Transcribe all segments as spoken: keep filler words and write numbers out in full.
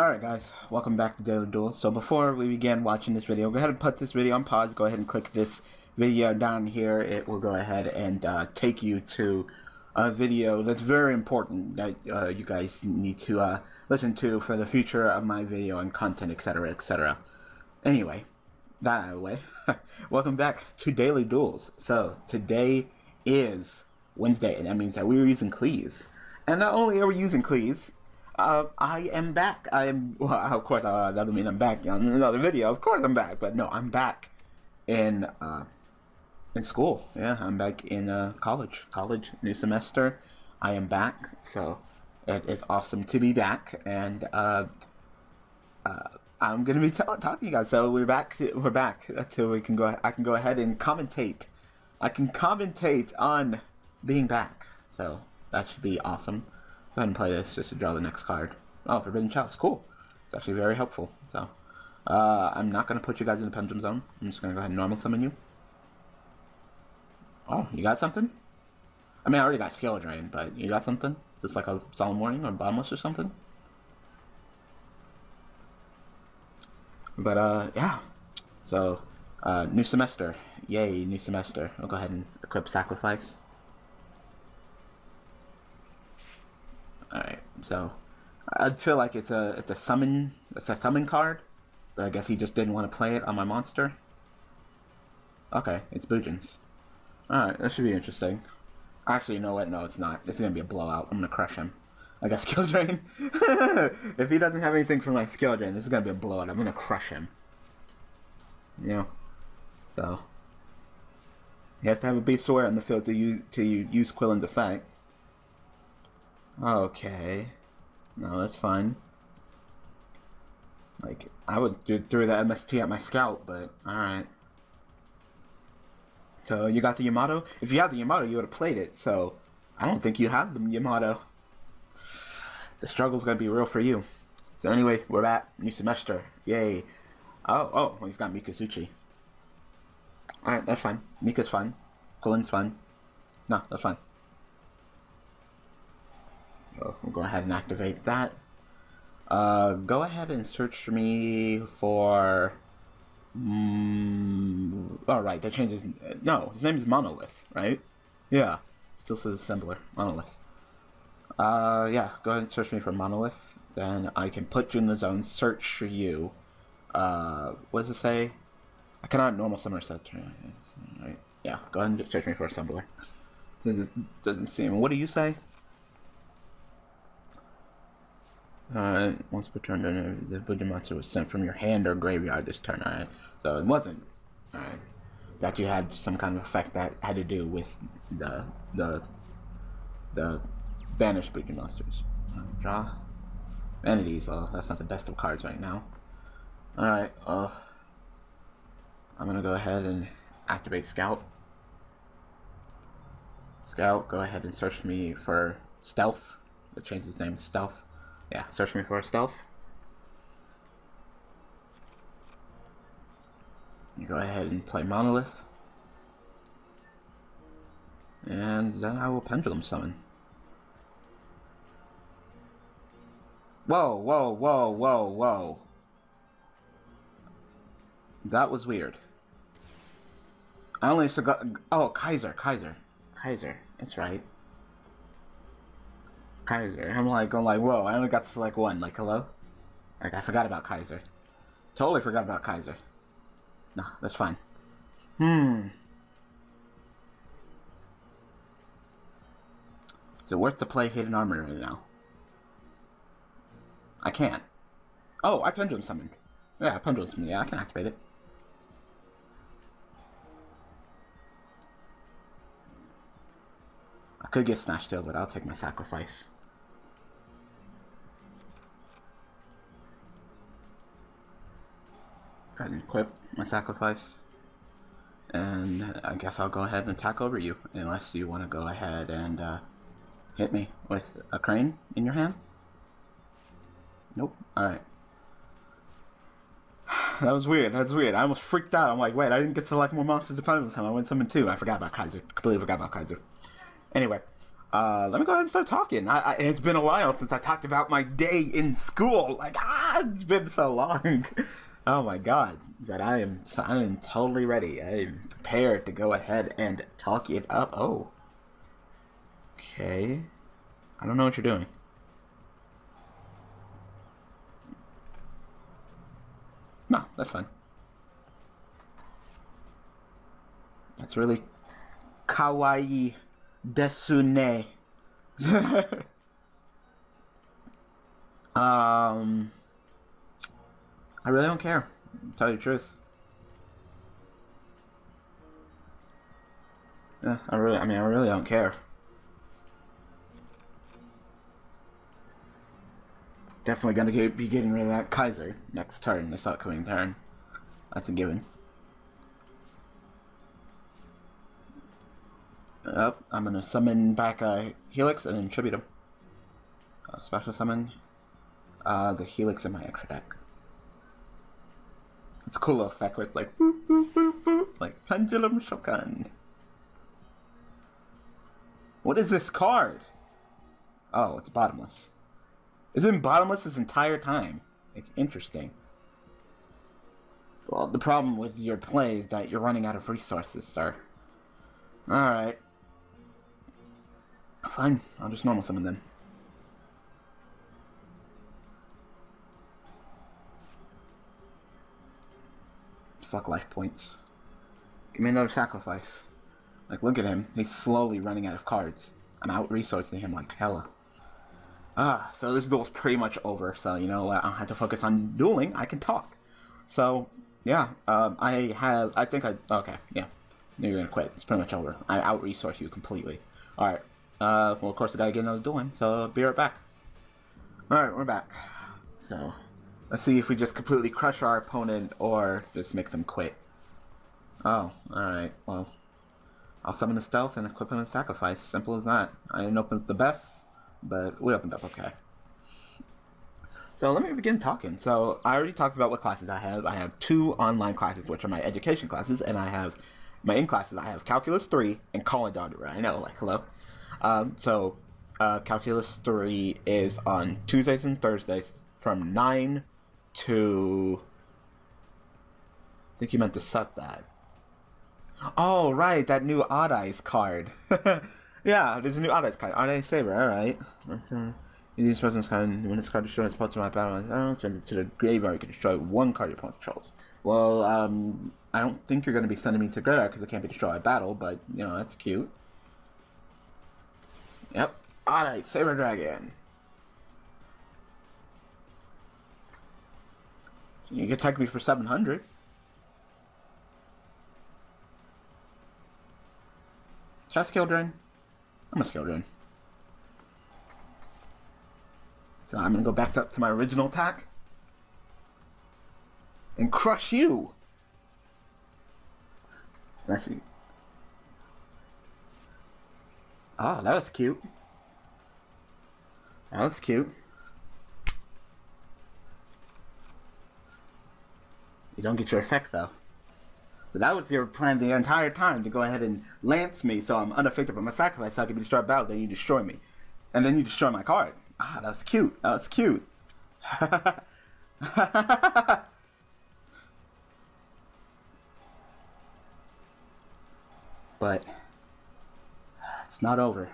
Alright guys, welcome back to Daily Duels. So before we begin watching this video, go ahead and put this video on pause, go ahead and click this video down here. It will go ahead and uh, take you to a video that's very important that uh, you guys need to uh, listen to for the future of my video and content, etc, et cetera. Anyway, that out of the way, welcome back to Daily Duels. So today is Wednesday, and that means that we were using Cleese. And not only are we using Cleese, Uh, I am back. I am, well, of course, uh, that doesn't mean I'm back in another video. Of course I'm back, but no, I'm back in, uh, in school. Yeah, I'm back in, uh, college. College, new semester. I am back, so it is awesome to be back, and, uh, uh, I'm gonna be talking to you guys, so we're back, to, we're back, so we can go, I can go ahead and commentate. I can commentate on being back, so that should be awesome. Go ahead and play this just to draw the next card. Oh, Forbidden Chalice, cool. It's actually very helpful. So, uh, I'm not going to put you guys in the Pendulum Zone. I'm just going to go ahead and normal summon you. Oh, you got something? I mean, I already got Skill Drain, but you got something? Just like a Solemn Warning or Bottomless or something? But, uh, yeah. So, uh, new semester. Yay, new semester. I'll go ahead and equip Sacrifice. Alright, so I feel like it's a it's a summon it's a summon card, but I guess he just didn't want to play it on my monster. Okay, it's Bujins. Alright, that should be interesting. Actually, you know what? No, it's not. It's gonna be a blowout. I'm gonna crush him. I got Skill Drain. If he doesn't have anything for my Skill Drain, this is gonna be a blowout. I'm gonna crush him. Yeah. So he has to have a Beast Sword on the field to use to use Quillen's effect. Okay, no, that's fine. Like, I would do through the M S T at my Scout, but alright. So, you got the Yamato? If you had the Yamato, you would have played it, so I don't think you have the Yamato. The struggle's gonna be real for you. So anyway, we're back. New semester. Yay. Oh, oh, well, he's got Mikazuchi. Alright, that's fine. Mika's fine. Colin's fine. No, that's fine. Oh, we'll go ahead and activate that. Uh, go ahead and search me for... Mm, oh, right, that changes... No, his name is Monolith, right? Yeah, still says Assembler. Monolith. Uh, yeah, go ahead and search me for Monolith. Then I can put you in the zone, search for you. Uh, what does it say? I cannot normal summon set. Right. Yeah, go ahead and search me for Assembler. Doesn't, doesn't seem... What do you say? Uh, once per turn, the Boogie Monster was sent from your hand or graveyard this turn, alright? So it wasn't, alright, that you had some kind of effect that had to do with the, the, the banished Boogie Monsters. Right, draw. Vanities, uh, that's not the best of cards right now. Alright, uh, I'm gonna go ahead and activate Scout. Scout, go ahead and search me for Stealth. It changed his name to Stealth. Yeah, search me for Stealth. Go ahead and play Monolith. And then I will Pendulum Summon. Whoa, whoa, whoa, whoa, whoa. That was weird. I only got... Oh, Kaiser, Kaiser. Kaiser, that's right. Kaiser. I'm like, I'm like, whoa, I only got to select one. Like, hello? Like, I forgot about Kaiser. Totally forgot about Kaiser. No, that's fine. Hmm. Is it worth to play Hidden Armor right now? I can't. Oh, I Pendulum Summoned. Yeah, I Pendulum Summoned. Yeah, I can activate it. I could get Snatch Steal, but I'll take my Sacrifice. Go ahead and equip my Sacrifice, and I guess I'll go ahead and attack over you, unless you want to go ahead and uh, hit me with a crane in your hand. Nope. Alright. That was weird, that was weird. I almost freaked out. I'm like, wait, I didn't get to select more monsters to play this time. I went summon two. I forgot about Kaiser. Completely forgot about Kaiser. Anyway, Uh, let me go ahead and start talking. I, I, it's been a while since I talked about my day in school. Like, ah, it's been so long. Oh my god, that I am I am totally ready. I am prepared to go ahead and talk it up. Oh. Okay. I don't know what you're doing. No, that's fine. That's really kawaii desune. um... I really don't care, to tell you the truth. Yeah, I really, I mean, I really don't care. Definitely gonna get, be getting rid of that Kaiser next turn, this upcoming turn. That's a given. Oh, I'm gonna summon back a Helix and then tribute him. Uh, special summon uh, the Helix in my extra deck. It's a cool little effect where it's like boop, boop, boop, boop, like Pendulum Shokan. What is this card? Oh, it's Bottomless. It's been Bottomless this entire time. Like, interesting. Well, the problem with your play is that you're running out of resources, sir. Alright. Fine, I'll just normal summon them. Fuck life points. Give me another sacrifice. Like, look at him. He's slowly running out of cards. I'm out-resourcing him like hella. Ah, so this duel's pretty much over. So, you know, I don't have to focus on dueling. I can talk. So, yeah. Um, I have... I think I... Okay, yeah. You're gonna quit. It's pretty much over. I out-resource you completely. Alright. Uh, well, of course, I gotta get another dueling. So, be right back. Alright, we're back. So... Let's see if we just completely crush our opponent or just make them quit. Oh, alright, well. I'll summon a Stealth and equip him a Sacrifice. Simple as that. I didn't open up the best, but we opened up okay. So let me begin talking. So I already talked about what classes I have. I have two online classes, which are my education classes, and I have my in-classes. I have Calculus three and College Algebra. I know, like, hello. Um, so uh, Calculus three is on Tuesdays and Thursdays from nine to... I think you meant to set that. Oh, right, that new Odd-Eyes card. Yeah, there's a new Odd-Eyes card. Odd-Eyes Saber, alright. You use this card, when this card destroys parts of my battle, I don't send it to the graveyard, you can destroy one card your opponent controls. Well, um, I don't think you're going to be sending me to the graveyard because I can't be destroyed by battle, but, you know, that's cute. Yep, Odd-Eyes Saber Dragon. You can attack me for seven hundred. Should I Skill Drain? I'm a Skill Drain. So I'm going to go back up to my original attack. And crush you! Let's see. Oh, that was cute. That was cute. You don't get your effect, though. So that was your plan the entire time, to go ahead and lance me so I'm unaffected by my sacrifice so I can be destroyed by battle, then you destroy me. And then you destroy my card. Ah, that was cute. That was cute. But it's not over.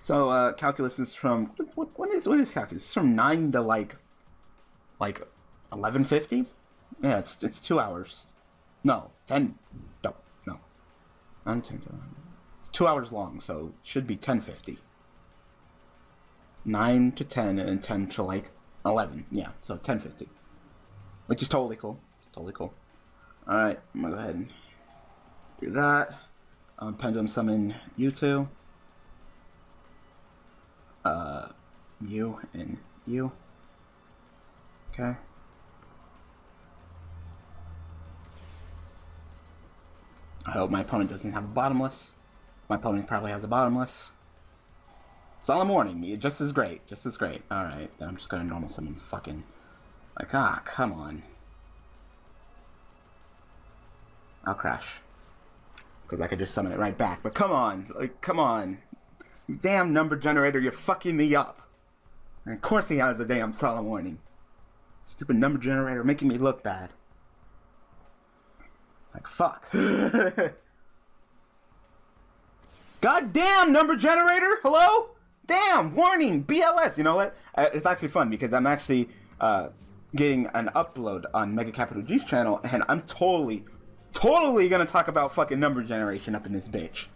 So, uh, Calculus is from... What, what, is, what is Calculus? It's from nine to, like... Like, eleven fifty? Yeah, it's it's two hours. No, ten. No, no. I'm ten. It's two hours long, so it should be ten fifty. Nine to ten, and ten to like eleven. Yeah, so ten fifty, which is totally cool. It's totally cool. All right, I'm gonna go ahead and do that. Um, Pendulum summon you two. Uh, you and you. Okay. I hope my opponent doesn't have a Bottomless. My opponent probably has a Bottomless. Solemn Warning, just as great, just as great. Alright, then I'm just gonna normal summon fucking... Like, ah, come on. I'll crash. because I could just summon it right back. But come on, like, come on. Damn number generator, you're fucking me up. And of course he has a damn Solemn Warning. Stupid number generator making me look bad. Like, fuck. Goddamn number generator, hello? Damn, warning, B L S. You know what? Uh, it's actually fun because I'm actually uh, getting an upload on Mega Capital G's channel, and I'm totally, totally gonna talk about fucking number generation up in this bitch.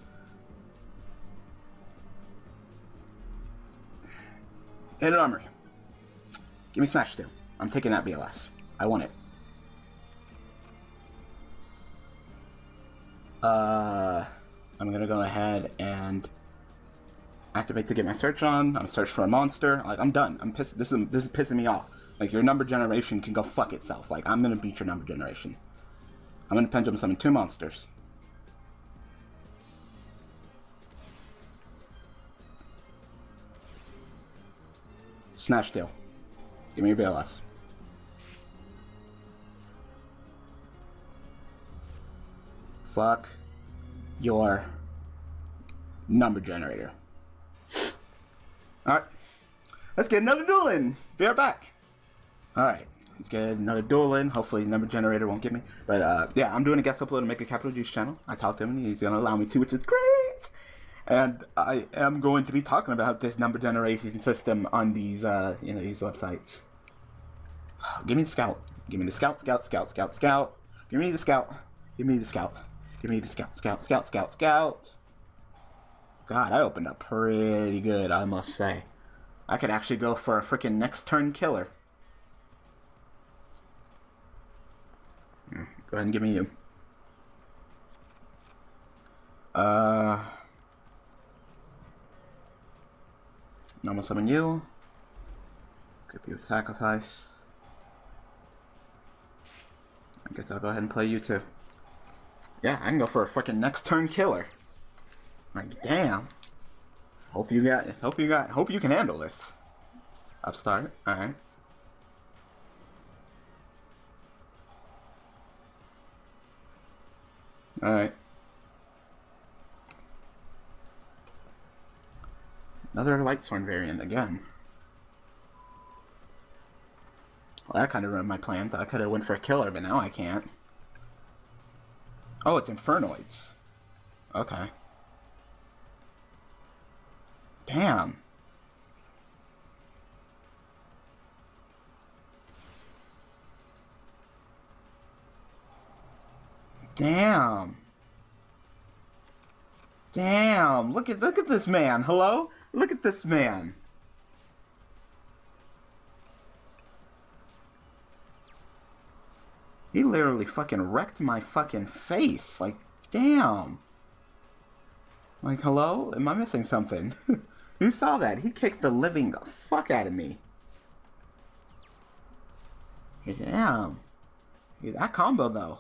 Hit an armor. Give me Snatch Steal. I'm taking that B L S. I want it. Uh, I'm gonna go ahead and activate to get my search on. I'm search for a monster. Like, I'm done. I'm pissed. This is this is pissing me off. Like, your number generation can go fuck itself. Like, I'm gonna beat your number generation. I'm gonna Pendulum Summon two monsters. Snatch Steal. Give me your B L S. Fuck your number generator. Alright. Let's get another duel in. Be right back. Alright. Let's get another duel in. Hopefully number generator won't get me. But uh, yeah, I'm doing a guest upload to Make a Capital G's channel. I talked to him and he's going to allow me to, which is great. And I am going to be talking about this number generation system on these, uh, you know, these websites. Give me the Scout. Give me the Scout, Scout, Scout, Scout, Scout. Give me the Scout. Give me the Scout. Give me the Scout, Scout, Scout, Scout, Scout. God, I opened up pretty good, I must say. I could actually go for a freaking next turn killer. Go ahead and give me you. Uh... Normal summon you. Could be a sacrifice. I guess I'll go ahead and play you too. Yeah, I can go for a fucking next turn killer. Like, damn. Hope you got. Hope you got. Hope you can handle this. Upstart. All right. All right. Another Lightsworn variant again. Well, that kind of ruined my plans. I could have went for a killer, but now I can't. Oh, it's Infernoids. Okay. Damn. Damn. Damn. Look at look at this man. Hello? Look at this man. He literally fucking wrecked my fucking face. Like, damn. Like, hello? Am I missing something? Who saw that? He kicked the living fuck out of me. Damn. Yeah, that combo, though.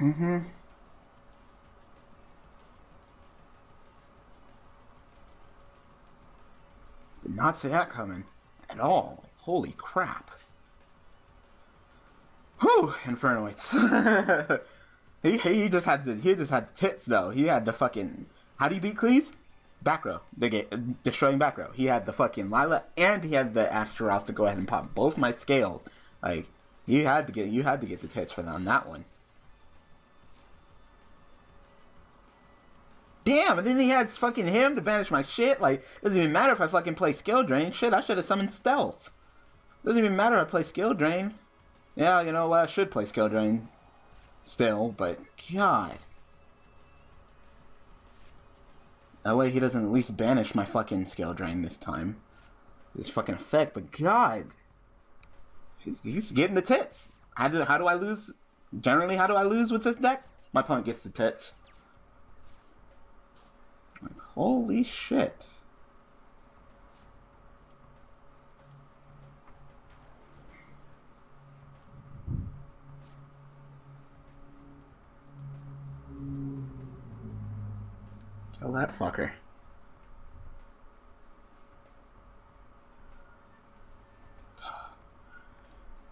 Mm-hmm. Did not see that coming at all. Holy crap. Whew, Infernoids. he, he just had the he just had the tits though. He had the fucking, how do you beat Cleese? Back row. They get destroying back row. He had the fucking Lila and he had the Astaroth to go ahead and pop both my scales. Like, you had to get you had to get the tits for them on that one. Damn, and then he had fucking him to banish my shit. Like, doesn't even matter if I fucking play Skill Drain. Shit, I should have summoned Stealth. Doesn't even matter if I play Skill Drain. Yeah, you know what? I should play Skill Drain still, but God. That way he doesn't at least banish my fucking Skill Drain this time. This fucking effect, but God. He's, he's getting the tits. How do, how do I lose? Generally, how do I lose with this deck? My opponent gets the tits. Like, holy shit. Kill that fucker.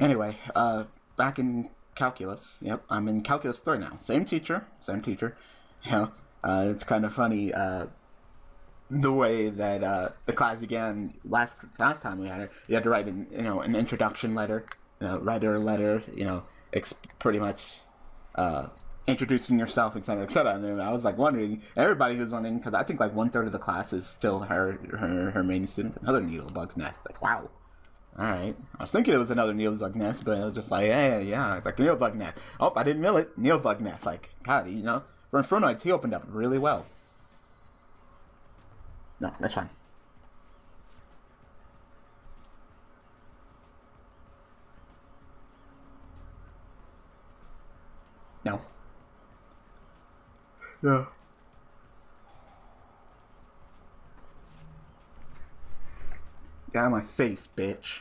Anyway, uh, back in Calculus. Yep, I'm in Calculus three now. Same teacher, same teacher. You know, uh, it's kind of funny uh, the way that uh, the class began last last time we had it. You had to write an, you know an introduction letter, you know, write her a letter, you know, ex pretty much uh, introducing yourself, et cetera, et cetera. And I was like wondering, everybody who's wondering, because I think like one third of the class is still her her her main student. Another Needle Bug's Nest. Like wow. Alright, I was thinking it was another Needle Bug Nest, but I was just like, yeah, yeah, it's like Needle Bug Nest. Oh, I didn't mill it. Needle Bug Nest. Like, God, you know, for Infernoids, he opened up really well. No, that's fine. No. Yeah. Get out of my face, bitch.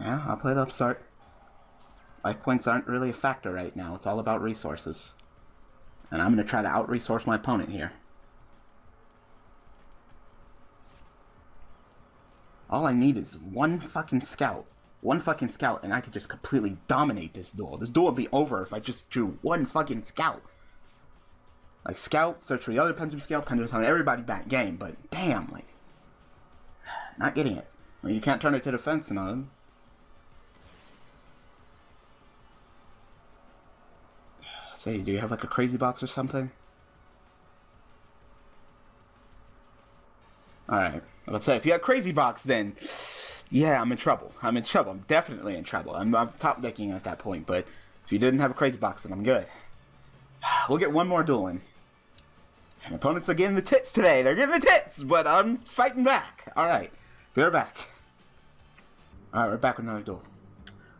Yeah, I'll play the Upstart. Life points aren't really a factor right now. It's all about resources. And I'm going to try to out-resource my opponent here. All I need is one fucking scout. One fucking scout, and I could just completely dominate this duel. This duel would be over if I just drew one fucking scout. Like, scout, search for the other pendulum scale, pendulum summon, everybody back game, but damn, like, not getting it. I mean, you can't turn it to defense mode. Say, do you have like a crazy box or something? Alright, let's say if you have crazy box, then yeah, I'm in trouble. I'm in trouble. I'm definitely in trouble. I'm, I'm top decking at that point, but if you didn't have a crazy box, then I'm good. We'll get one more duel in. And opponents are getting the tits today. They're getting the tits, but I'm fighting back. Alright, we're back. Alright, we're back with another duel.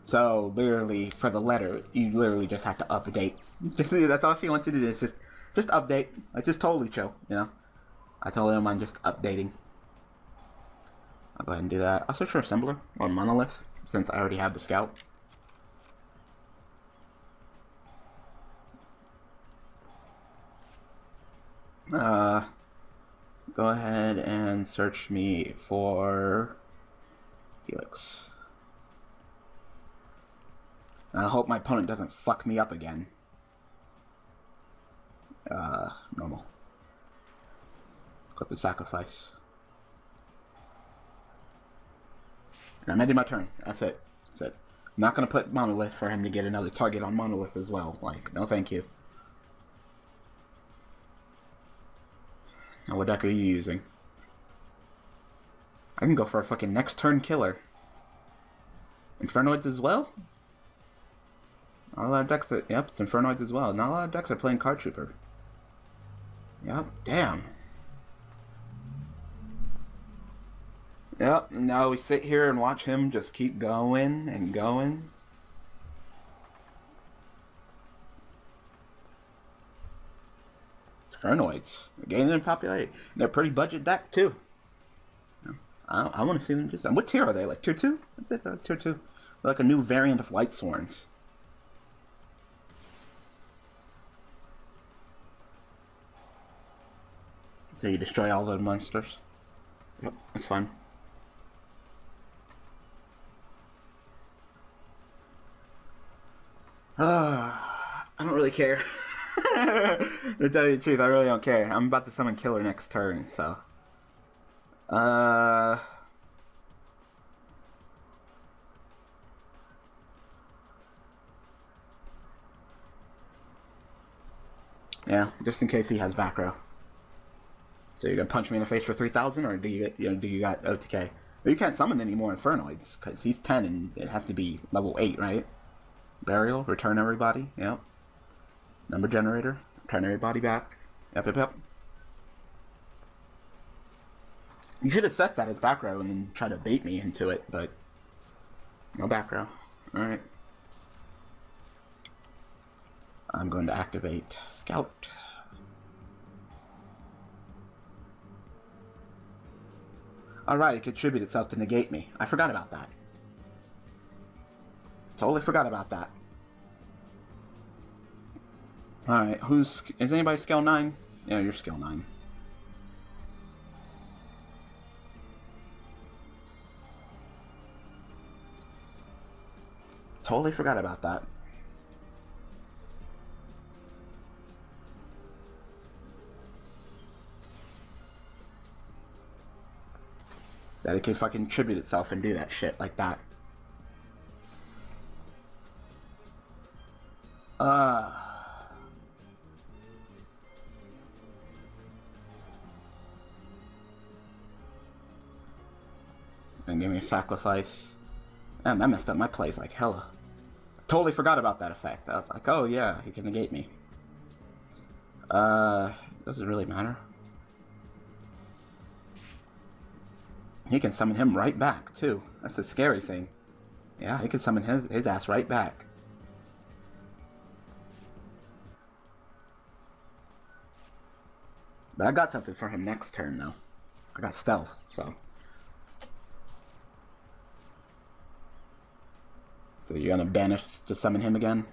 So, literally, for the letter, you literally just have to update. That's all she wants you to do is just, just update. I just totally chill, you know? I totally don't mind just updating. I'll go ahead and do that. I'll search for Assembler or Monolith, since I already have the Scout. Uh, go ahead and search me for Helix. I hope my opponent doesn't fuck me up again. Uh, normal. Equip the sacrifice. And I'm ending my turn. That's it. That's it. I'm not gonna put Monolith for him to get another target on Monolith as well. Like, no thank you. Now what deck are you using? I can go for a fucking next turn killer. Infernoids as well? Not a lot of decks that, yep, it's Infernoids as well. Not a lot of decks are playing Card Trooper. Yep, damn. Yep, now we sit here and watch him just keep going and going. Infernoids. They're gaining in popularity. They're a pretty budget deck, too. I, I want to see them do something. What tier are they? Like tier two? That's it, tier two. They're like a new variant of Lightsworns. So you destroy all the monsters. Yep, that's fine. Uh, I don't really care. To tell you the truth, I really don't care. I'm about to summon Killer next turn, so. Uh. Yeah, just in case he has back row. So you're gonna punch me in the face for three thousand, or do you get, you know, do you got O T K? Well, you can't summon any more Infernoids because he's ten and it has to be level eight, right? Burial, return everybody. Yep. Number generator, turn everybody back. Yep, yep, yep. You should have set that as back row and then try to bait me into it, but no back row. Alright. I'm going to activate Scout. Alright, it contributed itself to negate me. I forgot about that. Totally forgot about that. Alright, who's... Is anybody skill nine? Yeah, you're skill nine. Totally forgot about that. That it can fucking tribute itself and do that shit like that. Uh. And give me a sacrifice. Damn, that messed up my plays like hella. Totally forgot about that effect. I was like, oh yeah, he can negate me. Uh, doesn't really matter. He can summon him right back, too. That's the scary thing. Yeah, he can summon his, his ass right back. But I got something for him next turn, though. I got Stealth, so... So you're gonna banish to summon him again?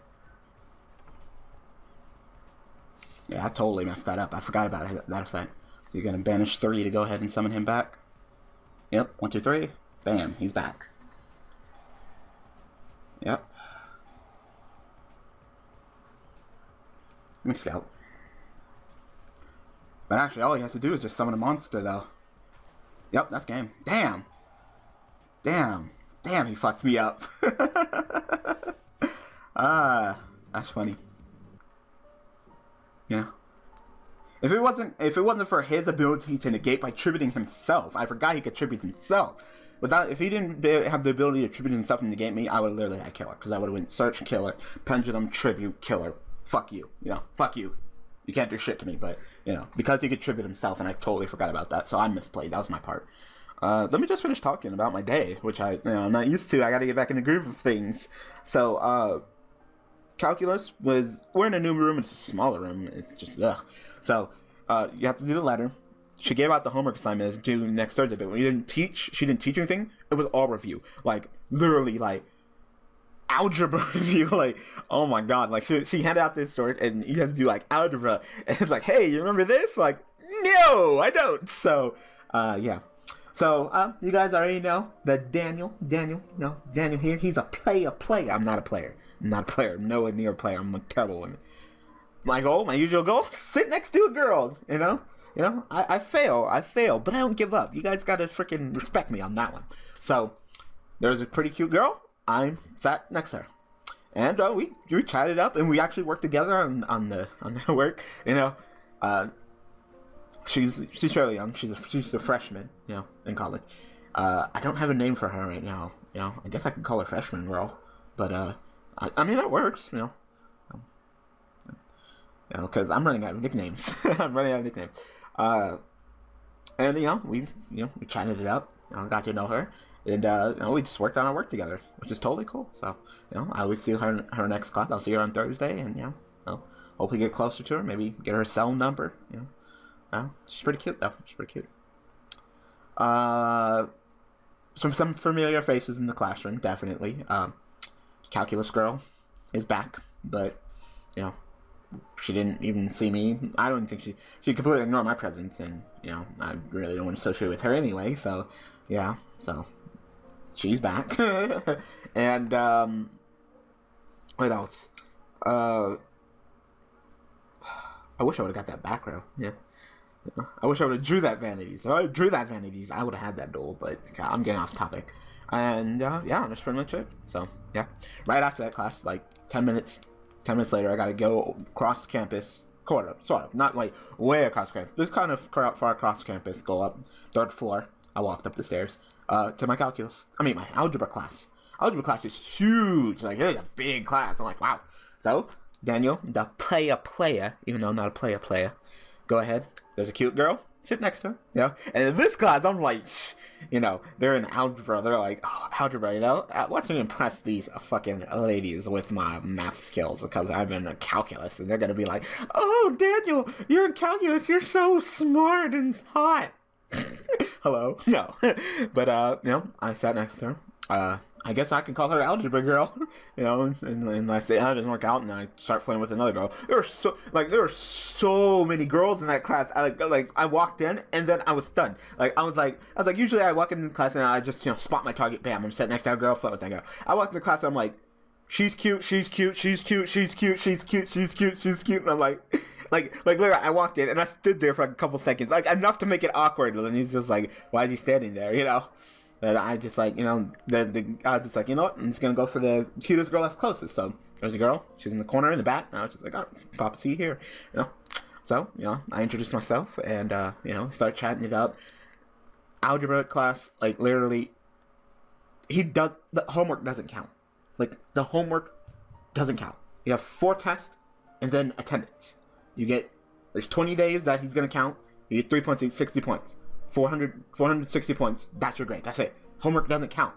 Yeah, I totally messed that up. I forgot about that effect. So you're gonna banish three to go ahead and summon him back? Yep, one, two, three. Bam, he's back. Yep. Let me scout. But actually, all he has to do is just summon a monster, though. Yep, that's game. Damn! Damn. Damn, he fucked me up. Ah, that's funny. Yeah. If it wasn't, if it wasn't for his ability to negate by tributing himself, I forgot he could tribute himself. Without, if he didn't have the ability to tribute himself and negate me, I would literally have killer, because I would have went search killer, pendulum tribute killer. Fuck you, you know, fuck you. You can't do shit to me, but you know, because he could tribute himself, and I totally forgot about that, so I misplayed. That was my part. Uh, let me just finish talking about my day, which I, you know, I'm not used to. I got to get back in the groove of things. So, uh, calculus was, we're in a new room. It's a smaller room. It's just ugh. So, uh, you have to do the letter. She gave out the homework assignment as due next Thursday, but when you didn't teach, she didn't teach anything. It was all review, like literally, like algebra review. Like, oh my god, like she, she handed out this sort, and you have to do like algebra, and it's like, hey, you remember this? Like, no, I don't. So, uh, yeah. So, uh, you guys already know that Daniel, Daniel, no, Daniel here, he's a player, player. I'm not a player. I'm not a player. Nowhere near a player. I'm a terrible woman. My goal, my usual goal, sit next to a girl, you know? You know, I, I fail, I fail, but I don't give up. You guys gotta freaking respect me on that one. So, there's a pretty cute girl. I sat next to her. And uh, we, we chatted up, and we actually worked together on, on the on the work, you know? Uh... She's she's fairly young. She's a, she's a freshman, you know, in college. Uh, I don't have a name for her right now. You know, I guess I could call her freshman girl, but uh, I, I mean that works, you know. Um, you know, because I'm running out of nicknames. I'm running out of nicknames. Uh, and you know, we you know we chatted it up. You know, got to know her, and uh, you know, we just worked on our work together, which is totally cool. So you know, I always see her in her next class. I'll see her on Thursday, and you know, you know hopefully get closer to her. Maybe get her cell number. You know. Well, she's pretty cute though. She's pretty cute. Uh, some some familiar faces in the classroom, definitely. Um, calculus girl is back, but you know, she didn't even see me. I don't think she she completely ignored my presence, and you know, I really don't want to associate with her anyway. So, yeah, so she's back, and um, what else? Uh, I wish I would have got that back row. Yeah. I wish I would have drew that Vanities. If I drew that Vanities, I would have had that duel, but God, I'm getting off topic. And, uh, yeah, that's pretty much it. So, yeah. Right after that class, like, ten minutes, ten minutes later, I gotta go across campus, sort of, sort of, not, like, way across campus, just kind of far across campus, go up, third floor, I walked up the stairs, uh, to my calculus, I mean, my algebra class. Algebra class is huge, like, it is a big class. I'm like, wow. So, Daniel, the player player, even though I'm not a player player, go ahead. There's a cute girl. Sit next to her. You know? And in this class, I'm like, you know, they're in algebra. They're like, oh, algebra, you know? Watch me impress these fucking ladies with my math skills because I'm in calculus. And they're going to be like, oh, Daniel, you're in calculus. You're so smart and hot. Hello? No. But, uh, you know, I sat next to her. Uh, I guess I can call her algebra girl, you know, unless it doesn't work out and I start playing with another girl. There were so, like, there were so many girls in that class. I, like, like, I walked in and then I was stunned. Like, I was like, I was like, usually I walk into class and I just, you know, spot my target, bam, I'm sitting next to that girl, flip with that girl. I walked into class and I'm like, she's cute, she's cute, she's cute, she's cute, she's cute, she's cute, she's cute, and I'm like, like, like, literally, I walked in, and I stood there for like a couple seconds, like, enough to make it awkward, and he's just like, why is he standing there, you know? And I just like, you know, the, the, I was just like, you know what, I'm just gonna go for the cutest girl that's closest, so, there's a girl, she's in the corner, in the back, and I was just like, oh, Papa C here, you know? So, you know, I introduced myself, and, uh, you know, start chatting it up. Algebra class, like, literally, he does, the homework doesn't count. Like, the homework doesn't count. You have four tests and then attendance. You get, there's twenty days that he's going to count. You get three point six, sixty points. four hundred, four hundred sixty points. That's your grade. That's it. Homework doesn't count.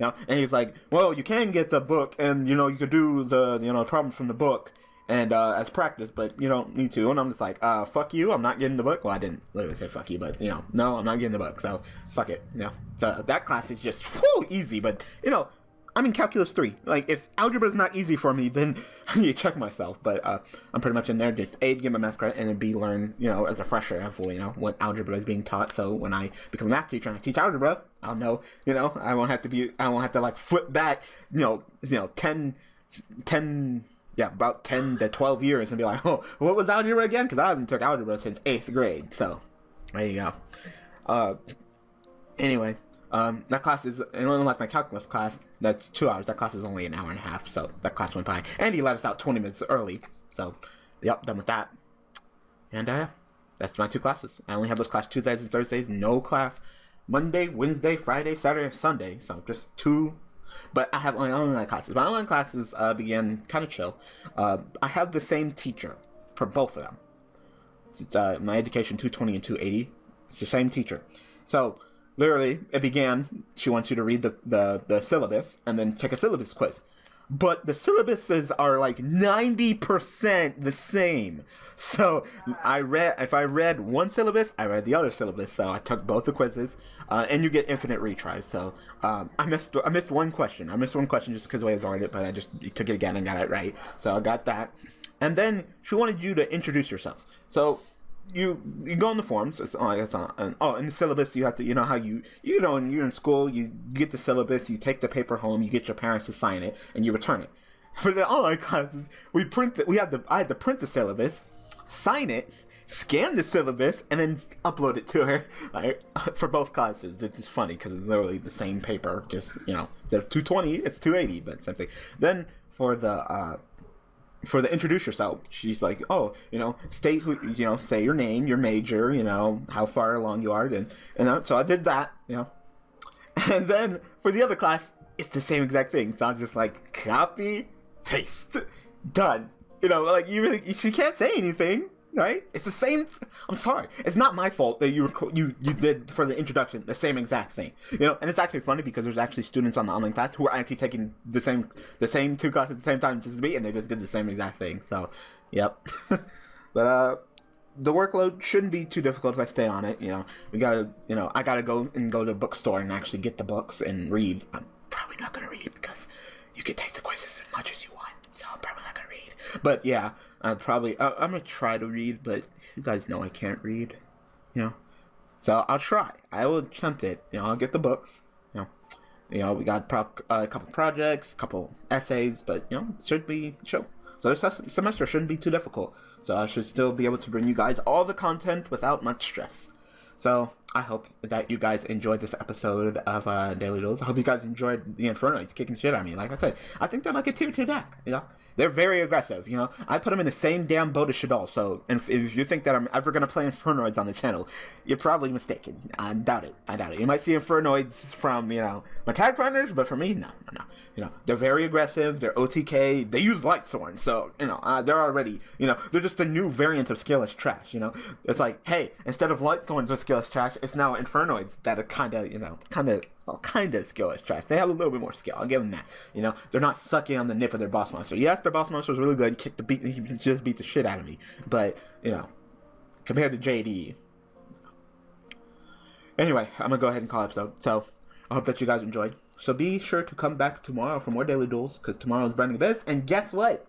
You know? And he's like, well, you can get the book and, you know, you could do the, you know, problems from the book and uh, as practice, but you don't need to. And I'm just like, uh, fuck you. I'm not getting the book. Well, I didn't literally say fuck you, but, you know, no, I'm not getting the book. So, fuck it. You know? So, that class is just whew, easy, but, you know, I'm in Calculus three. Like, if algebra is not easy for me, then I need to check myself. But uh, I'm pretty much in there. Just A, to get my math credit, and then B, learn, you know, as a fresher, hopefully, you know, what algebra is being taught. So when I become a math teacher and I teach algebra, I'll know, you know, I won't have to be, I won't have to, like, flip back, you know, you know, ten, ten, yeah, about ten to twelve years and be like, oh, what was algebra again? Because I haven't took algebra since eighth grade. So there you go. Uh, anyway. Um, that class is, unlike my calculus class, that's two hours. That class is only an hour and a half, so that class went by. And he let us out twenty minutes early, so, yep, done with that. And, uh, that's my two classes. I only have those classes Tuesdays and Thursdays, no class Monday, Wednesday, Friday, Saturday, Sunday, so just two. But I have only online classes. My online classes, uh, began kind of chill. Uh, I have the same teacher for both of them. It's, uh, my education, two twenty and two eighty. It's the same teacher. So, literally, it began, she wants you to read the, the, the syllabus and then take a syllabus quiz. But the syllabuses are like ninety percent the same. So I read, if I read one syllabus, I read the other syllabus. So I took both the quizzes, uh, and you get infinite retries. So um, I missed I missed one question. I missed one question just because I was on it, but I just took it again and got it right. So I got that. And then she wanted you to introduce yourself. So You you go on the forums. It's oh, it's on. Oh, in the syllabus, you have to. You know how you you know when you're in school, you get the syllabus, you take the paper home, you get your parents to sign it, and you return it. For the online classes, we print. The, we have the I had to print the syllabus, sign it, scan the syllabus, and then upload it to her. Like for both classes, it's just funny because it's literally the same paper. Just you know, instead of two twenty, it's two eighty, but something. Then for the. Uh, For the introduce yourself, she's like, oh, you know, state who, you know, say your name, your major, you know, how far along you are, and you know, so I did that, you know, and then for the other class, it's the same exact thing. So I'm just like, copy, paste, done. You know, like you really, she can't say anything, right? It's the same. I'm sorry, it's not my fault that you you you did for the introduction the same exact thing, you know. And it's actually funny because there's actually students on the online class who are actually taking the same the same two classes at the same time just as me, and they just did the same exact thing. So, yep. But uh, the workload shouldn't be too difficult if I stay on it. You know, we gotta you know I gotta go and go to a bookstore and actually get the books and read. I'm probably not gonna read because you can take the quizzes as much as you want, so I'm probably not gonna read. But yeah. I'll probably, I, I'm gonna try to read, but you guys know I can't read, you know, so I'll try, I will attempt it, you know, I'll get the books, you know, you know, we got pro, uh, a couple projects, a couple essays, but, you know, it should be chill, so this semester shouldn't be too difficult, so I should still be able to bring you guys all the content without much stress, so I hope that you guys enjoyed this episode of uh, Daily Duels. I hope you guys enjoyed the Infernoids kicking shit at me, like I said, I think they're like a tier two deck, you know. They're very aggressive, you know. I put them in the same damn boat as Shadal, so if, if you think that I'm ever going to play Infernoids on the channel, you're probably mistaken. I doubt it. I doubt it. You might see Infernoids from, you know, my tag partners, but for me, no, no, no. You know, they're very aggressive, they're O T K, they use Lightsworn, so, you know, uh, they're already, you know, they're just a new variant of Skillless Trash, you know. It's like, hey, instead of Lightsworns or Skillless Trash, it's now Infernoids that are kind of, you know, kind of... Well, kind of skill as trash. They have a little bit more skill. I'll give them that. You know, they're not sucking on the nip of their boss monster. Yes, their boss monster is really good. Kick the beat. He just beat the shit out of me. But you know, compared to J D. Anyway, I'm gonna go ahead and call it episode. So I hope that you guys enjoyed. So be sure to come back tomorrow for more Daily Duels because tomorrow is Burning Abyss. And guess what?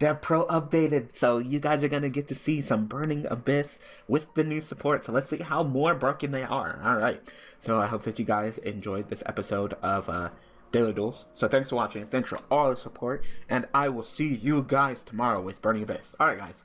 They're pro updated, so you guys are gonna get to see some Burning Abyss with the new support. So let's see how more broken they are. All right. So I hope that you guys enjoyed this episode of uh, Daily Duels. So thanks for watching, thanks for all the support, and I will see you guys tomorrow with Burning Abyss. Alright guys,